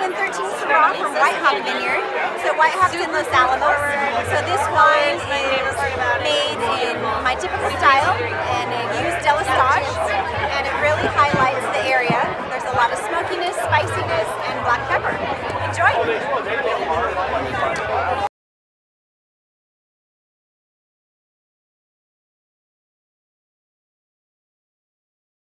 2013 Syrah from White Hawk Vineyard. So White Hawk's in Los Alamos. So this wine is made in my typical